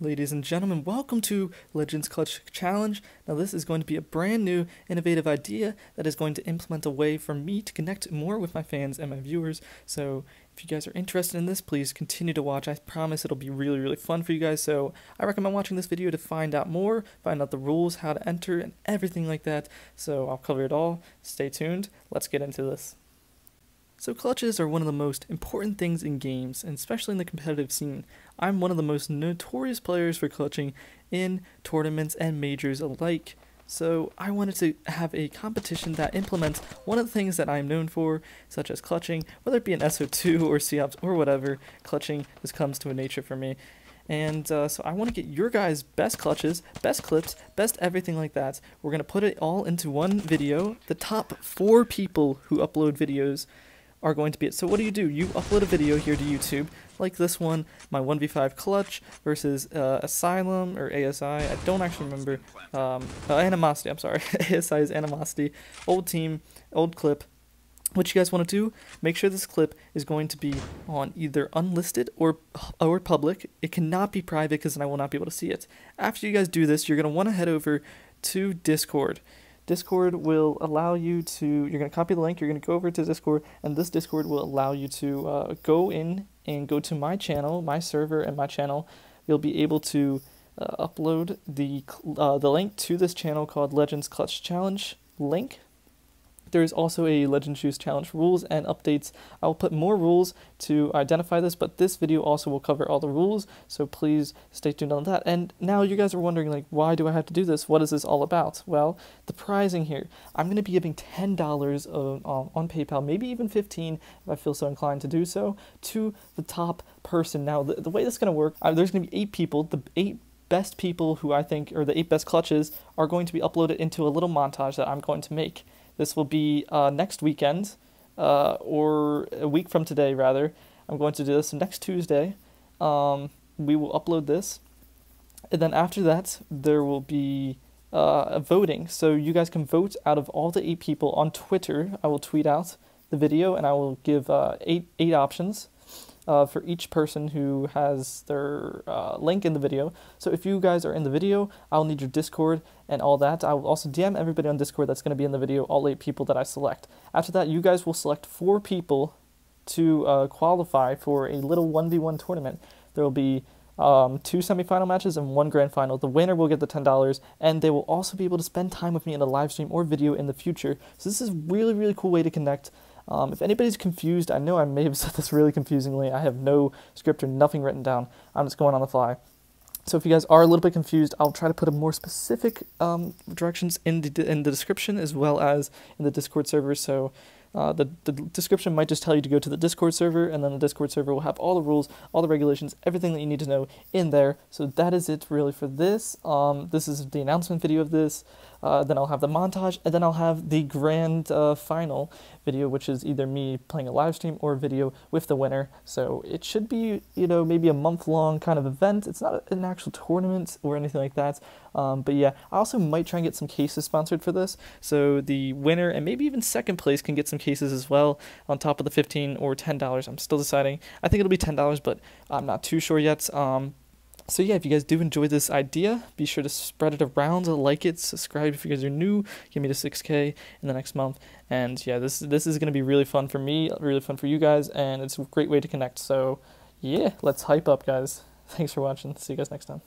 Ladies and gentlemen, welcome to Legends Clutch Challenge. Now this is going to be a brand new innovative idea that is going to implement a way for me to connect more with my fans and my viewers. So if you guys are interested in this, please continue to watch. I promise it'll be really, really fun for you guys. So I recommend watching this video to find out more, find out the rules, how to enter, and everything like that. So I'll cover it all. Stay tuned. Let's get into this. So clutches are one of the most important things in games, and especially in the competitive scene. I'm one of the most notorious players for clutching in tournaments and majors alike. So I wanted to have a competition that implements one of the things that I'm known for, such as clutching, whether it be an SO2 or COPS or whatever. Clutching just comes to a nature for me. And so I want to get your guys' best clutches, best clips, best everything like that. We're going to put it all into one video. The top 4 people who upload videos are going to be it. So what do? You upload a video here to YouTube, like this one, my 1v5 clutch versus Asylum or ASI, I don't actually remember, Animosity, I'm sorry, ASI is Animosity, old team, old clip. What you guys want to do, make sure this clip is going to be on either unlisted or public. It cannot be private because then I will not be able to see it. After you guys do this, you're going to want to head over to Discord. Discord will allow you to, you're going to copy the link, you're going to go over to Discord, and this Discord will allow you to go in and go to my channel, my server, and my channel. You'll be able to upload the link to this channel called Legends Clutch Challenge link. There is also a Legends Shoes Challenge rules and updates. I'll put more rules to identify this, but this video also will cover all the rules, so please stay tuned on that. And now you guys are wondering, like, why do I have to do this? What is this all about? Well, the prizing here. I'm going to be giving $10 on PayPal, maybe even $15 if I feel so inclined to do so, to the top person. Now, the way this is going to work, there's going to be 8 people, the 8 best people who I think, or the 8 best clutches, are going to be uploaded into a little montage that I'm going to make. This will be next weekend, or a week from today, rather. I'm going to do this next Tuesday. We will upload this. And then after that, there will be voting. So you guys can vote out of all the 8 people on Twitter. I will tweet out the video, and I will give eight options for each person who has their link in the video. So if you guys are in the video, I'll need your Discord and all that. I will also DM everybody on Discord that's going to be in the video, all 8 people that I select. After that, you guys will select 4 people to qualify for a little 1v1 tournament. There will be 2 semifinal matches and 1 grand final. The winner will get the $10, and they will also be able to spend time with me in a live stream or video in the future. So this is a really, really cool way to connect. If anybody's confused, I know I may have said this really confusingly. I have no script or nothing written down. I'm just going on the fly. So if you guys are a little bit confused, I'll try to put a more specific directions in the description as well as in the Discord server. So the description might just tell you to go to the Discord server, and then the Discord server will have all the rules, all the regulations, everything that you need to know in there. So that is it really for this. This is the announcement video of this. Then I'll have the montage, and then I'll have the grand final video, which is either me playing a live stream or a video with the winner. So it should be, you know, maybe a month-long kind of event. It's not an actual tournament or anything like that. But yeah, I also might try and get some cases sponsored for this. So the winner and maybe even second place can get some cases as well on top of the $15 or $10. I'm still deciding. I think it'll be $10, but I'm not too sure yet. So yeah, if you guys do enjoy this idea, be sure to spread it around, like it, subscribe if you guys are new, give me to 6K in the next month. And yeah, this is going to be really fun for me, really fun for you guys, and it's a great way to connect. So yeah, let's hype up, guys. Thanks for watching. See you guys next time.